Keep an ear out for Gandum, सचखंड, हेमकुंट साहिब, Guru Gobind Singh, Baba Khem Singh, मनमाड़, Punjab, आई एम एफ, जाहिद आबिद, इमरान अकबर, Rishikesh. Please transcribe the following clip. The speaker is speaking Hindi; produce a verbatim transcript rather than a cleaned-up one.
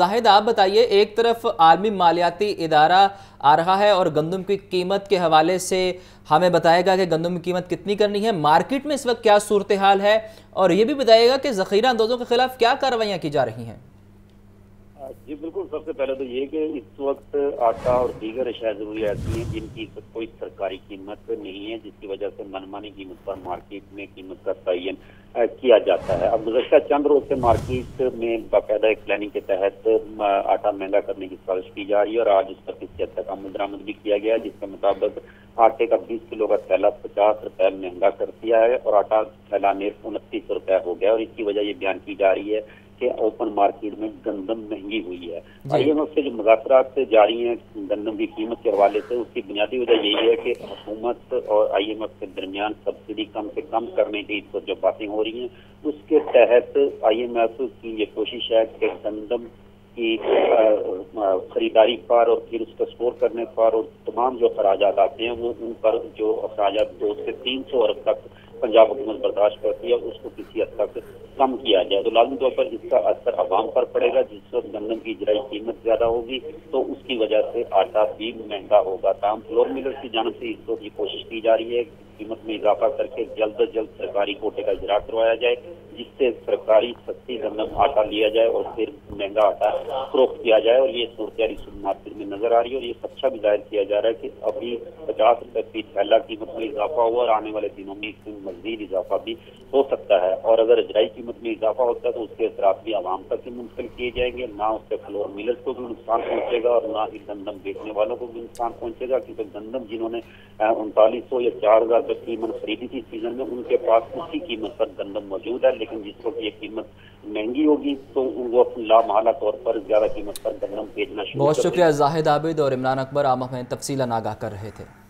जाहिद, आप बताइए, एक तरफ आलमी मालियाती इदारा आ रहा है और गंदम की कीमत के हवाले से हमें बताएगा कि गंदम की कीमत कितनी करनी है, मार्केट में इस वक्त क्या सूरत हाल है, और ये भी बताएगा कि ज़ख़ीरा अंदोज़ों के खिलाफ क्या कार्रवाइयाँ की जा रही हैं। जी बिल्कुल, सबसे पहले तो ये कि इस वक्त आटा और दीगर अशिया ज़रूरियात हैं जिनकी कोई सरकारी कीमत नहीं है, जिसकी वजह से मनमानी कीमत पर मार्केट में कीमत का तयन किया जाता है। अब गुज़श्ता चंद रोज़ से मार्केट में बाकायदा एक प्लानिंग के तहत आटा महंगा करने की साजिश की जा रही है और आज उस पर किसी हद तक आमद दरामद भी किया गया, जिसके मुताबिक आटे का बीस किलो का थैला पचास रुपये महंगा कर दिया है और आटा थैला नेट उनतीस रुपये हो गया, और इसकी वजह ये बयान की जा रही है के ओपन मार्केट में गंदम महंगी हुई है। आई एम एफ से जो मुज़ाकरात जारी हैं गंदम की कीमत के हवाले से, उसकी बुनियादी वजह यही है कि हुकूमत और आई एम एफ के दरमियान सब्सिडी कम से कम करने की तो जो बातें हो रही हैं उसके तहत आई एम एफ की ये कोशिश है कि गंदम की खरीदारी पर और फिर उसका स्टोर करने पर और तमाम जो अखराजात आते हैं वो उन पर जो अखराजात दो से तीन सौ अरब तक पंजाब हुकूमत बर्दाश्त करती है उसको किसी हद तक कम किया जाए, तो लाजमी तौर पर इसका असर आवाम पर पड़ेगा। जिस वक्त गंदम की इजराई कीमत ज़्यादा होगी तो उसकी वजह से आटा भी महंगा होगा। तमाम फ्लोर मिलर्स की जानब से इस वक्त ये कोशिश की जा रही है कीमत में इजाफा करके जल्द अज जल्द सरकारी कोटे का इजरा करवाया जाए, जिससे सरकारी सस्ती गंदम आटा लिया जाए और फिर महंगा आटा फरोख्त किया जाए, और ये सूरत मार्केट में नजर आ रही है। और ये सच्चा भी जाहिर किया जा रहा है कि अभी पचास रुपये फी थैला कीमत में इजाफा हुआ और आने वाले दिनों में इसमें मजीद इजाफा भी हो सकता है, और अगर इजराई कीमत में इजाफा होता है तो उसके असरा भी आवाम तक ही मुंतकिल किए जाएंगे, ना उससे फ्लोर मिलर्स को भी नुकसान पहुंचेगा और ना ही गंदम बेचने वालों को भी नुकसान पहुंचेगा, क्योंकि गंदम जिन्होंने उनतालीस सौ या चार हजार रुपये कीमत खरीदी थी सीजन में उनके पास उसी कीमत पर गंदम मौजूद है, लेकिन जिस वक्त ये कीमत महंगी होगी तो वो लामहला तौर पर ज्यादा कीमत पर गंदम बेचना शुरू। बहुत शुक्रिया जाहिद आबिद और इमरान अकबर, आप हमें तफसीला आगाह कर रहे थे।